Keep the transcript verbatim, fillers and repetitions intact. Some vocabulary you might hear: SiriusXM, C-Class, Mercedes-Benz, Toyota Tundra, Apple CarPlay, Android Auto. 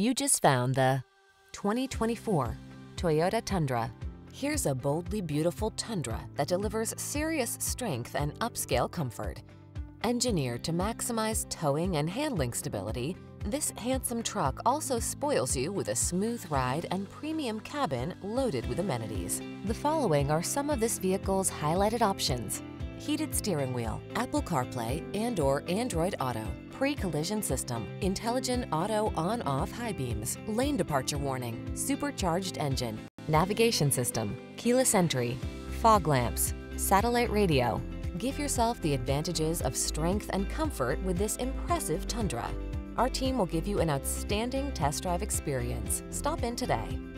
You just found the twenty twenty-four Toyota Tundra. Here's a boldly beautiful Tundra that delivers serious strength and upscale comfort. Engineered to maximize towing and handling stability, this handsome truck also spoils you with a smooth ride and premium cabin loaded with amenities. The following are some of this vehicle's highlighted options: heated steering wheel, Apple CarPlay and or Android Auto, pre-collision system, intelligent auto on-off high beams, lane departure warning, supercharged engine, navigation system, keyless entry, fog lamps, satellite radio. Give yourself the advantages of strength and comfort with this impressive Tundra. Our team will give you an outstanding test drive experience. Stop in today.